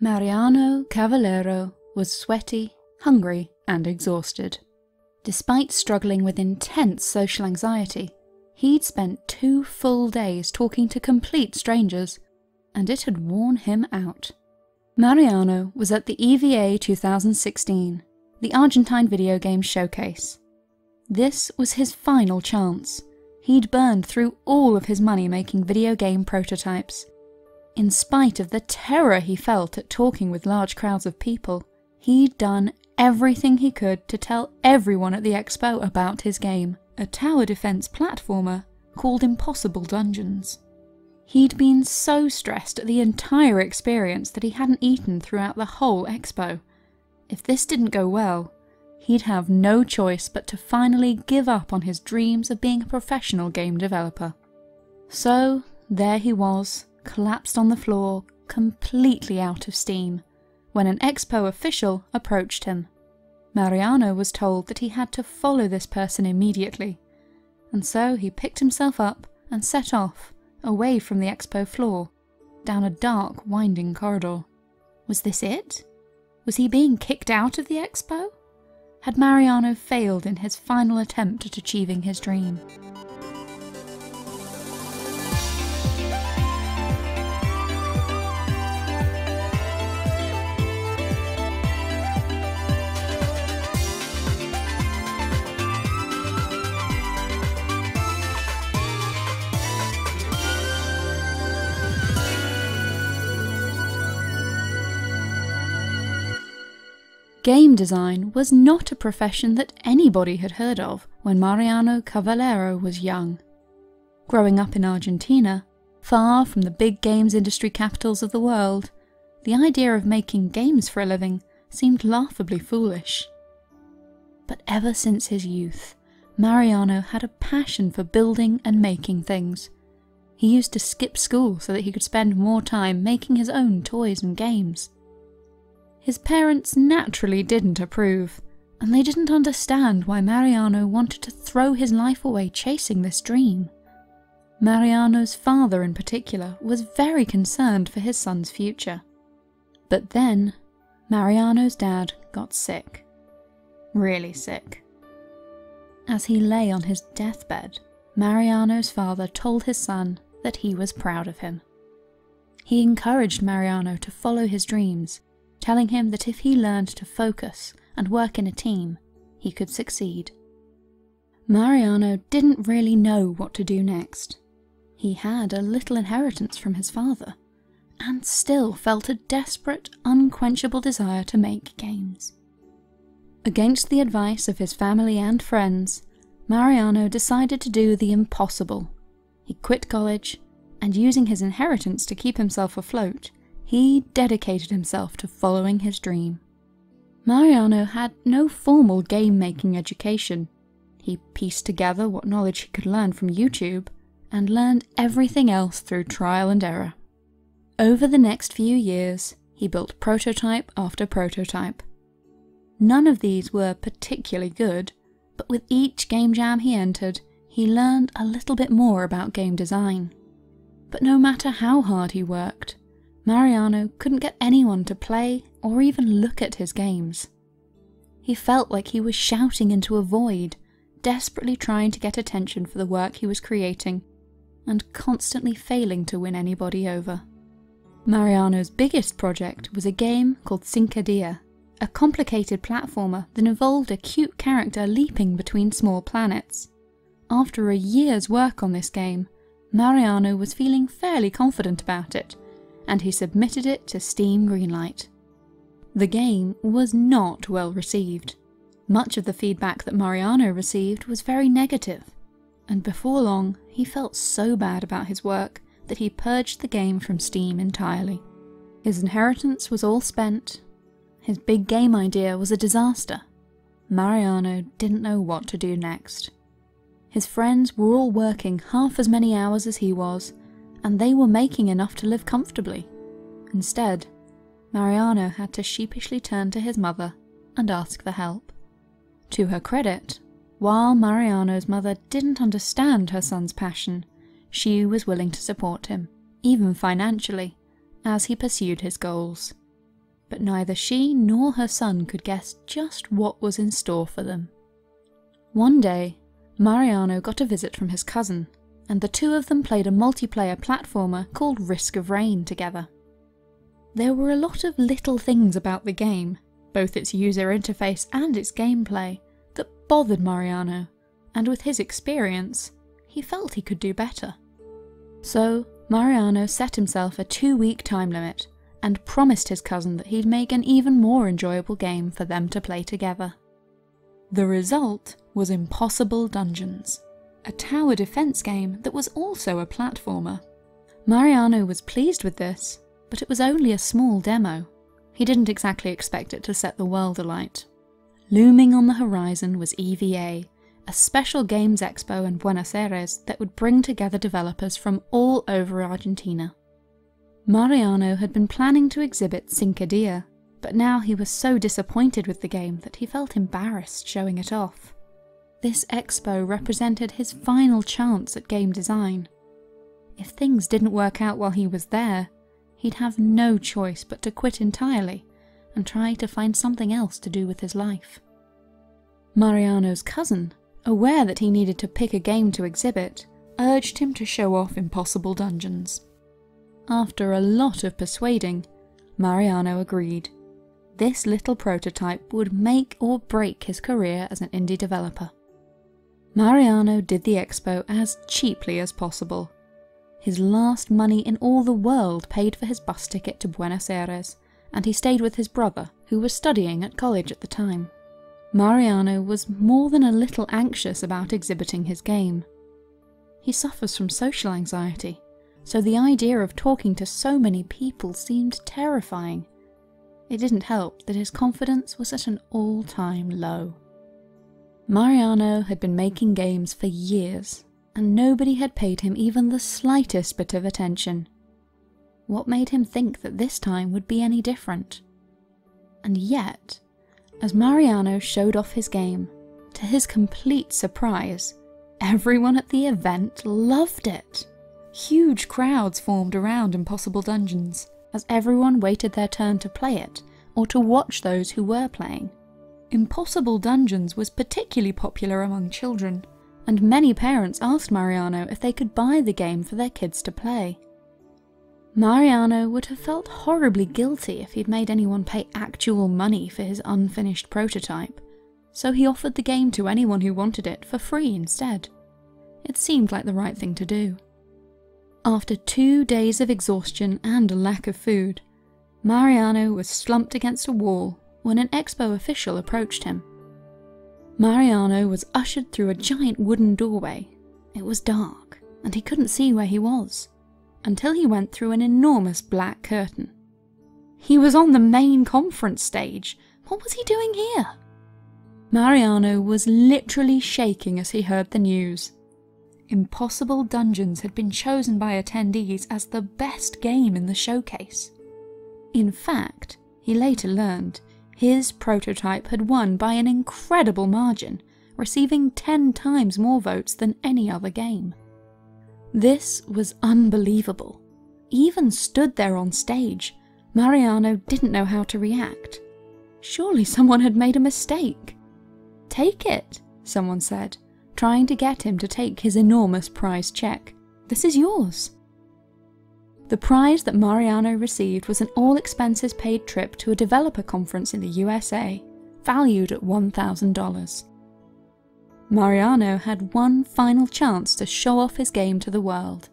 Mariano Cavallero was sweaty, hungry, and exhausted. Despite struggling with intense social anxiety, he'd spent 2 full days talking to complete strangers, and it had worn him out. Mariano was at the EVA 2016, the Argentine video game showcase. This was his final chance. He'd burned through all of his money making video game prototypes. In spite of the terror he felt at talking with large crowds of people, he'd done everything he could to tell everyone at the expo about his game, a tower defense platformer called Impossible Dungeons. He'd been so stressed at the entire experience that he hadn't eaten throughout the whole expo. If this didn't go well, he'd have no choice but to finally give up on his dreams of being a professional game developer. So, there he was, collapsed on the floor, completely out of steam, when an expo official approached him. Mariano was told that he had to follow this person immediately, and so he picked himself up and set off, away from the expo floor, down a dark, winding corridor. Was this it? Was he being kicked out of the expo? Had Mariano failed in his final attempt at achieving his dream? Game design was not a profession that anybody had heard of when Mariano Cavallero was young. Growing up in Argentina, far from the big games industry capitals of the world, the idea of making games for a living seemed laughably foolish. But ever since his youth, Mariano had a passion for building and making things. He used to skip school so that he could spend more time making his own toys and games. His parents naturally didn't approve, and they didn't understand why Mariano wanted to throw his life away chasing this dream. Mariano's father in particular was very concerned for his son's future. But then, Mariano's dad got sick. Really sick. As he lay on his deathbed, Mariano's father told his son that he was proud of him. He encouraged Mariano to follow his dreams, telling him that if he learned to focus and work in a team, he could succeed. Mariano didn't really know what to do next. He had a little inheritance from his father, and still felt a desperate, unquenchable desire to make games. Against the advice of his family and friends, Mariano decided to do the impossible. He quit college, and using his inheritance to keep himself afloat, he dedicated himself to following his dream. Mariano had no formal game-making education. He pieced together what knowledge he could learn from YouTube, and learned everything else through trial and error. Over the next few years, he built prototype after prototype. None of these were particularly good, but with each game jam he entered, he learned a little bit more about game design. But no matter how hard he worked, Mariano couldn't get anyone to play or even look at his games. He felt like he was shouting into a void, desperately trying to get attention for the work he was creating, and constantly failing to win anybody over. Mariano's biggest project was a game called Cinquedea, a complicated platformer that involved a cute character leaping between small planets. After a year's work on this game, Mariano was feeling fairly confident about it, and he submitted it to Steam Greenlight. The game was not well received. Much of the feedback that Mariano received was very negative, and before long he felt so bad about his work that he purged the game from Steam entirely. His inheritance was all spent, his big game idea was a disaster. Mariano didn't know what to do next. His friends were all working half as many hours as he was, and they were making enough to live comfortably. Instead, Mariano had to sheepishly turn to his mother and ask for help. To her credit, while Mariano's mother didn't understand her son's passion, she was willing to support him, even financially, as he pursued his goals. but neither she nor her son could guess just what was in store for them. One day, Mariano got a visit from his cousin, and the two of them played a multiplayer platformer called Risk of Rain together. There were a lot of little things about the game, both its user interface and its gameplay, that bothered Mariano, and with his experience, he felt he could do better. So, Mariano set himself a 2-week time limit, and promised his cousin that he'd make an even more enjoyable game for them to play together. The result was Impossible Dungeons, a tower defense game that was also a platformer. Mariano was pleased with this, but it was only a small demo. He didn't exactly expect it to set the world alight. Looming on the horizon was EVA, a special games expo in Buenos Aires that would bring together developers from all over Argentina. Mariano had been planning to exhibit Cinquedea, but now he was so disappointed with the game that he felt embarrassed showing it off. This expo represented his final chance at game design. If things didn't work out while he was there, he'd have no choice but to quit entirely and try to find something else to do with his life. Mariano's cousin, aware that he needed to pick a game to exhibit, urged him to show off Impossible Dungeons. After a lot of persuading, Mariano agreed. This little prototype would make or break his career as an indie developer. Mariano did the expo as cheaply as possible. His last money in all the world paid for his bus ticket to Buenos Aires, and he stayed with his brother, who was studying at college at the time. Mariano was more than a little anxious about exhibiting his game. He suffers from social anxiety, so the idea of talking to so many people seemed terrifying. It didn't help that his confidence was at an all-time low. Mariano had been making games for years, and nobody had paid him even the slightest bit of attention. What made him think that this time would be any different? And yet, as Mariano showed off his game, to his complete surprise, everyone at the event loved it. Huge crowds formed around Impossible Dungeons, as everyone waited their turn to play it, or to watch those who were playing. Impossible Dungeons was particularly popular among children, and many parents asked Mariano if they could buy the game for their kids to play. Mariano would have felt horribly guilty if he'd made anyone pay actual money for his unfinished prototype, so he offered the game to anyone who wanted it for free instead. It seemed like the right thing to do. After 2 days of exhaustion and a lack of food, Mariano was slumped against a wall when an expo official approached him. Mariano was ushered through a giant wooden doorway. It was dark, and he couldn't see where he was, until he went through an enormous black curtain. He was on the main conference stage. What was he doing here? Mariano was literally shaking as he heard the news. Impossible Dungeons had been chosen by attendees as the best game in the showcase. In fact, he later learned, his prototype had won by an incredible margin, receiving 10 times more votes than any other game. This was unbelievable. Even stood there on stage, Mariano didn't know how to react. Surely someone had made a mistake. "Take it," someone said, trying to get him to take his enormous prize check. "This is yours." The prize that Mariano received was an all-expenses-paid trip to a developer conference in the USA, valued at $1,000. Mariano had one final chance to show off his game to the world,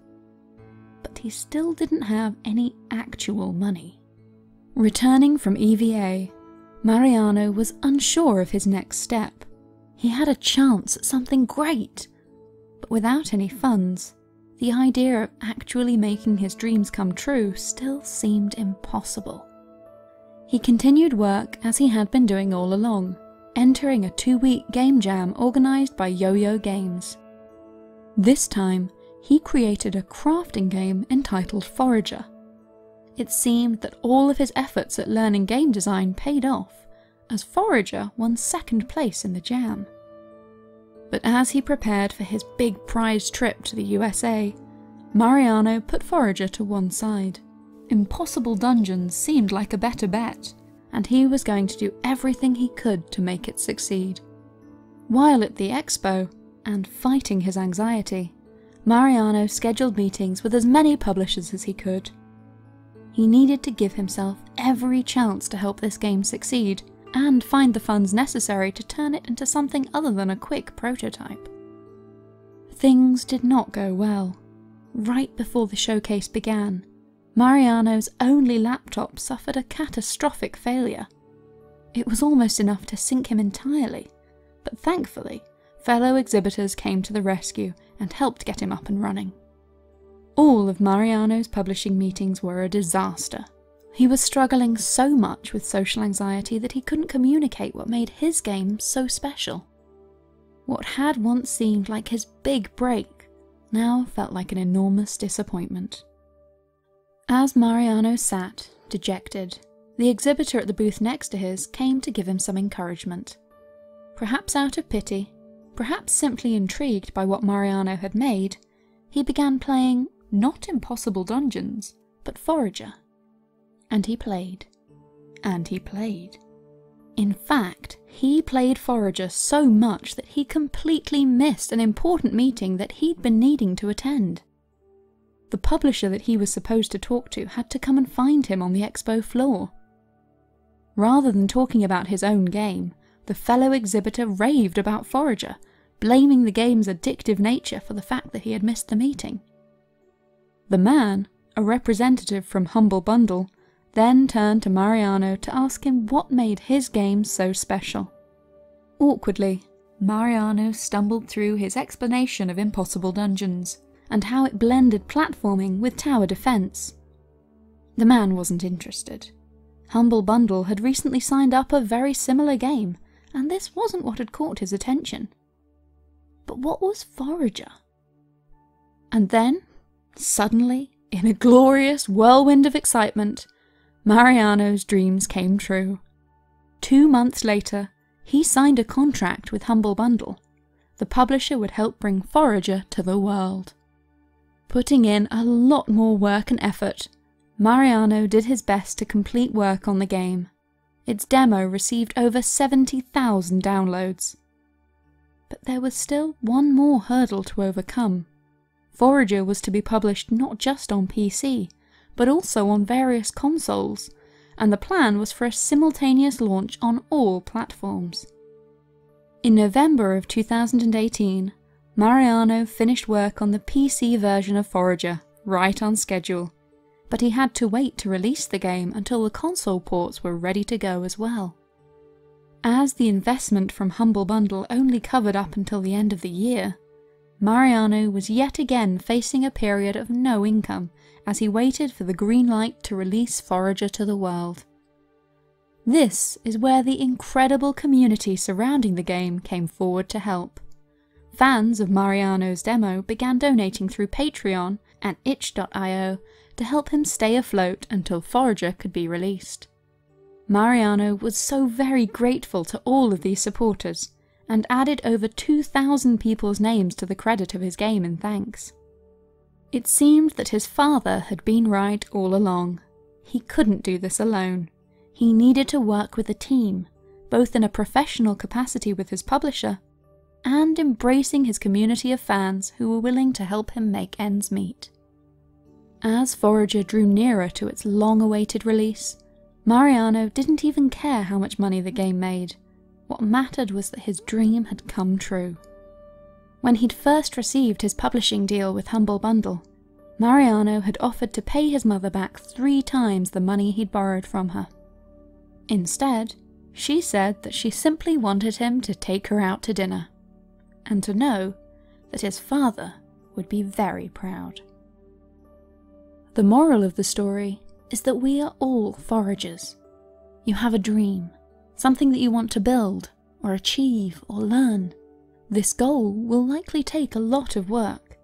but he still didn't have any actual money. Returning from EVA, Mariano was unsure of his next step. He had a chance at something great, but without any funds, the idea of actually making his dreams come true still seemed impossible. He continued work as he had been doing all along, entering a 2-week game jam organised by YoYo Games. This time, he created a crafting game entitled Forager. It seemed that all of his efforts at learning game design paid off, as Forager won 2nd place in the jam. But as he prepared for his big prize trip to the USA, Mariano put Forager to one side. Impossible Dungeons seemed like a better bet, and he was going to do everything he could to make it succeed. While at the expo, and fighting his anxiety, Mariano scheduled meetings with as many publishers as he could. He needed to give himself every chance to help this game succeed, and find the funds necessary to turn it into something other than a quick prototype. Things did not go well. Right before the showcase began, Mariano's only laptop suffered a catastrophic failure. It was almost enough to sink him entirely, but thankfully, fellow exhibitors came to the rescue and helped get him up and running. All of Mariano's publishing meetings were a disaster. He was struggling so much with social anxiety that he couldn't communicate what made his game so special. What had once seemed like his big break now felt like an enormous disappointment. As Mariano sat, dejected, the exhibitor at the booth next to his came to give him some encouragement. Perhaps out of pity, perhaps simply intrigued by what Mariano had made, he began playing not Impossible Dungeons, but Forager. And he played. And he played. In fact, he played Forager so much that he completely missed an important meeting that he'd been needing to attend. The publisher that he was supposed to talk to had to come and find him on the expo floor. Rather than talking about his own game, the fellow exhibitor raved about Forager, blaming the game's addictive nature for the fact that he had missed the meeting. The man, a representative from Humble Bundle, then turned to Mariano to ask him what made his game so special. Awkwardly, Mariano stumbled through his explanation of Impossible Dungeons, and how it blended platforming with tower defense. The man wasn't interested. Humble Bundle had recently signed up a very similar game, and this wasn't what had caught his attention. But what was Forager? And then, suddenly, in a glorious whirlwind of excitement, Mariano's dreams came true. 2 months later, he signed a contract with Humble Bundle. The publisher would help bring Forager to the world. Putting in a lot more work and effort, Mariano did his best to complete work on the game. Its demo received over 70,000 downloads. But there was still one more hurdle to overcome. Forager was to be published not just on PC, but also on various consoles, and the plan was for a simultaneous launch on all platforms. In November of 2018, Mariano finished work on the PC version of Forager, right on schedule, but he had to wait to release the game until the console ports were ready to go as well. As the investment from Humble Bundle only covered up until the end of the year, Mariano was yet again facing a period of no income as he waited for the green light to release Forager to the world. This is where the incredible community surrounding the game came forward to help. Fans of Mariano's demo began donating through Patreon and itch.io to help him stay afloat until Forager could be released. Mariano was so very grateful to all of these supporters, and added over 2,000 people's names to the credit of his game in thanks. It seemed that his father had been right all along. He couldn't do this alone. He needed to work with a team, both in a professional capacity with his publisher, and embracing his community of fans who were willing to help him make ends meet. As Forager drew nearer to its long-awaited release, Mariano didn't even care how much money the game made. What mattered was that his dream had come true. When he'd first received his publishing deal with Humble Bundle, Mariano had offered to pay his mother back 3 times the money he'd borrowed from her. Instead, she said that she simply wanted him to take her out to dinner, and to know that his father would be very proud. The moral of the story is that we are all foragers. You have a dream. Something that you want to build, or achieve, or learn. This goal will likely take a lot of work.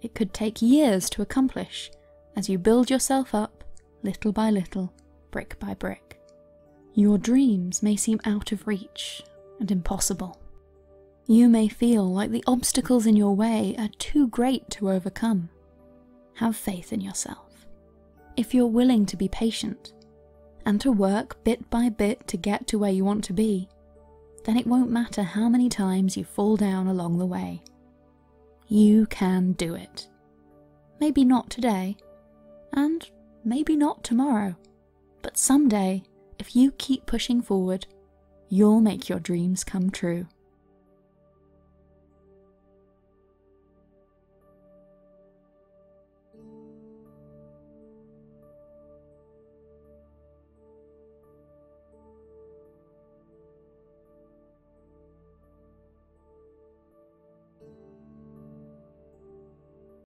It could take years to accomplish, as you build yourself up, little by little, brick by brick. Your dreams may seem out of reach and impossible. You may feel like the obstacles in your way are too great to overcome. Have faith in yourself. If you're willing to be patient, and to work bit by bit to get to where you want to be, then it won't matter how many times you fall down along the way. You can do it. Maybe not today, and maybe not tomorrow, but someday, if you keep pushing forward, you'll make your dreams come true.